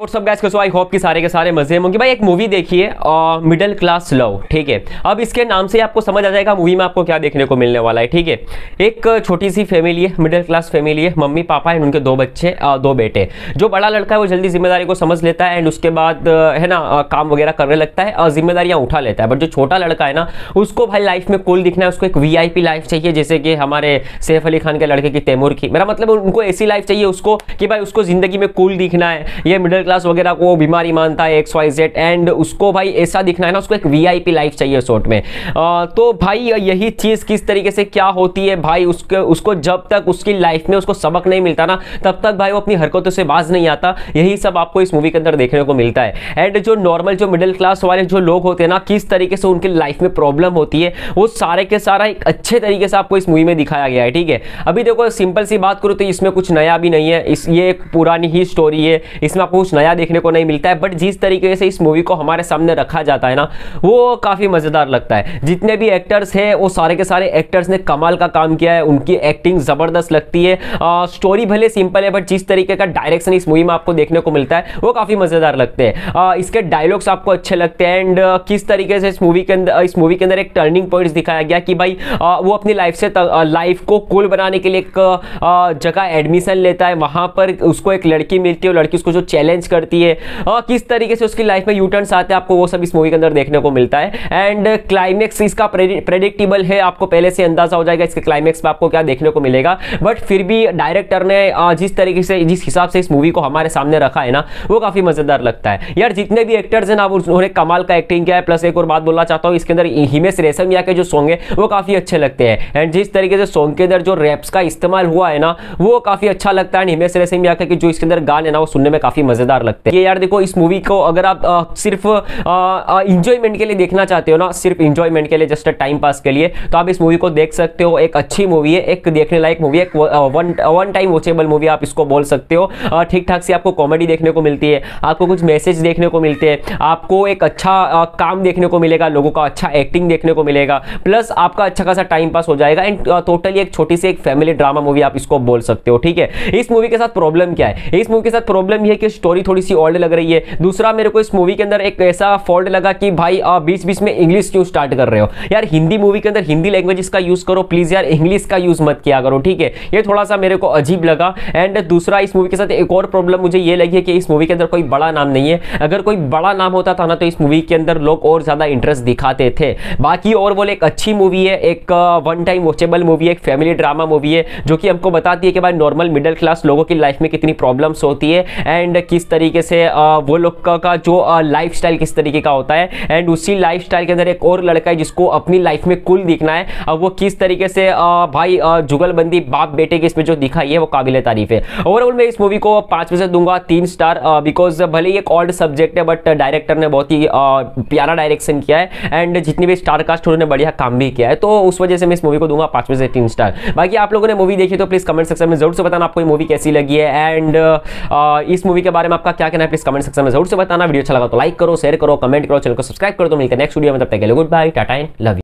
और सब गाइस कैसे हो, आई होप कि सारे के सारे मजे होंगे। भाई एक मूवी देखिए मिडिल क्लास लव, ठीक है। अब इसके नाम से आपको समझ आ जाएगा मूवी में आपको क्या देखने को मिलने वाला है, ठीक है। एक छोटी सी फैमिली है, मिडिल क्लास फैमिली है, मम्मी पापा एंड उनके दो बच्चे दो बेटे। जो बड़ा लड़का है वो जल्दी जिम्मेदारी को समझ लेता है एंड उसके बाद है ना काम वगैरह करने लगता है और जिम्मेदारियाँ उठा लेता है। बट जो छोटा लड़का है ना उसको भाई लाइफ में कूल दिखना है, उसको एक VIP लाइफ चाहिए, जैसे कि हमारे सैफ अली खान के लड़के की तैमूर की। मेरा मतलब उनको ऐसी लाइफ चाहिए उसको कि भाई उसको जिंदगी में कूल दिखना है। ये मिडिल क्लास वगैरह को बीमारी मानता है XYZ एंड उसको भाई ऐसा दिखना है ना, उसको एक VIP लाइफ चाहिए शॉर्ट में। तो भाई यही चीज़ किस तरीके से क्या होती है भाई उसको जब तक उसकी लाइफ में उसको सबक नहीं मिलता ना तब तक भाई वो अपनी हरकतों से बाज नहीं आता। यही सब आपको इस मूवी के अंदर देखने को मिलता है। एंड जो नॉर्मल जो मिडिल क्लास वाले जो लोग होते हैं ना किस तरीके से उनकी लाइफ में प्रॉब्लम होती है वो सारे के सारा एक अच्छे तरीके से आपको इस मूवी में दिखाया गया है, ठीक है। अभी देखो सिंपल सी बात करूँ तो इसमें कुछ नया भी नहीं है, ये एक पुरानी ही स्टोरी है, इसमें आपको कुछ नया देखने को नहीं मिलता है। बट जिस तरीके से इस मूवी को हमारे सामने रखा जाता है ना वो काफ़ी मज़ेदार लगता है। जितने भी एक्टर्स हैं वो सारे के सारे एक्टर्स ने कमाल का काम किया है, उनकी एक्टिंग ज़बरदस्त लगती है। स्टोरी भले सिंपल है बट जिस तरीके का डायरेक्शन इस मूवी में आपको देखने को मिलता है वो काफ़ी मज़ेदार लगते हैं। इसके डायलॉग्स आपको अच्छे लगते हैं एंड किस तरीके से इस मूवी के अंदर एक टर्निंग पॉइंट्स दिखाया गया कि भाई वो अपनी लाइफ से लाइफ को कूल बनाने के लिए एक जगह एडमिशन लेता है, वहाँ पर उसको एक लड़की मिलती है और लड़की उसको जो चैलेंज करती है और किस तरीके से उसकी लाइफ में यूटर्न्स आते हैं आपको वो सब इस मूवी के अंदर देखने को मिलता है। एंड क्लाइमेक्स इसका प्रेडिक्टेबल है, आपको पहले से अंदाजा हो जाएगा इसके क्लाइमेक्स में आपको क्या देखने को मिलेगा। बट फिर भी डायरेक्टर ने जिस तरीके से जिस हिसाब से इस मूवी को हमारे सामने रखा है ना वो काफ़ी मज़ेदार लगता है। यार जितने भी एक्टर्स हैं ना उन्होंने कमाल का एक्टिंग किया है। प्लस एक और बात बोलना चाहता हूँ, इसके अंदर हिमेश रेशमिया के जो सॉन्ग है वो काफ़ी अच्छे लगते हैं एंड जिस तरीके से सॉन्ग के अंदर जो रैप्स का इस्तेमाल हुआ है ना वो काफ़ी अच्छा लगता है। हिमेश रेशमिया के जो इसके अंदर गाने ना वो सुनने में काफ़ी मज़ेदार लगते हैं। यार देखो इस मूवी को अगर आप सिर्फ इंजॉयमेंट के लिए देखना चाहते हो ना, सिर्फ इंजॉयमेंट के लिए, जस्ट टाइम पास के लिए, तो आप इस मूवी को देख सकते हो। एक अच्छी मूवी है, एक देखने लायक मूवी है, एक वन टाइम वॉचेबल मूवी आप इसको बोल सकते हो। ठीक ठाक से आपको कॉमेडी देखने को मिलती है, आपको कुछ मैसेज देखने को मिलते हैं, आपको एक अच्छा काम देखने को मिलेगा, लोगों का अच्छा एक्टिंग देखने को मिलेगा, प्लस आपका अच्छा खासा टाइम पास हो जाएगा एंड टोटली एक छोटी सी एक फैमिली ड्रामा मूवी आप इसको बोल सकते हो, ठीक है। इस मूवी के साथ प्रॉब्लम क्या है? इस मूवी के साथ प्रॉब्लम यह है कि स्टोरी थोड़ी सी ओल्ड लग रही है। दूसरा मेरे को इस मूवी के अंदर एक ऐसा फॉल्ट लगा कि भाई बीच बीच में इंग्लिश क्यों स्टार्ट कर रहे हो यार, हिंदी मूवी के अंदर हिंदी लैंग्वेज का यूज़ करो प्लीज़ यार, इंग्लिश का यूज़ मत किया करो, ठीक है। ये थोड़ा सा मेरे को अजीब लगा। एंड दूसरा इस मूवी के साथ एक और प्रॉब्लम मुझे ये लगी है कि इस मूवी के अंदर कोई बड़ा नाम नहीं है। अगर कोई बड़ा नाम होता था ना तो इस मूवी के अंदर लोग और ज़्यादा इंटरेस्ट दिखाते थे। बाकी और बोले एक अच्छी मूवी है, एक वन टाइम वॉचेबल मूवी है, एक फैमिली ड्रामा मूवी है जो कि हमको बताती है कि भाई नॉर्मल मिडिल क्लास लोगों की लाइफ में कितनी प्रॉब्लम्स होती है एंड किस तरीके से वो लोग का जो लाइफस्टाइल किस तरीके का होता है। एंड उसी लाइफस्टाइल के अंदर एक और लड़का है जिसको अपनी लाइफ में कूल दिखना है। अब वो किस तरीके से भाई जुगलबंदी बाप बेटे की इसमें जो दिखाई है वो काबिले तारीफ है। ओवरऑल मैं इस मूवी को 5 में से दूंगा 3 स्टार, बिकॉज भले ही एक ओल्ड सब्जेक्ट है बट डायरेक्टर ने बहुत ही प्यारा डायरेक्शन किया है एंड जितनी भी स्टार कास्ट उन्होंने बढ़िया काम भी किया है, तो उस वजह से मैं इस मूवी को दूंगा 5 में से 3 स्टार। बाकी आप लोगों ने मूवी देखी तो प्लीज़ कमेंट सेक्शन में जरूर से बताना आपको ये मूवी कैसी लगी है एंड इस मूवी के बारे में आपका क्या कहना है प्लीज़ कमेंट सेक्शन में जरूर से बताना। वीडियो अच्छा लगा तो लाइक करो, शेयर करो, कमेंट करो, चैनल को सब्सक्राइब करो। तो मिलते हैं नेक्स्ट वीडियो में, तब तक के लिए good bye, tata and love you.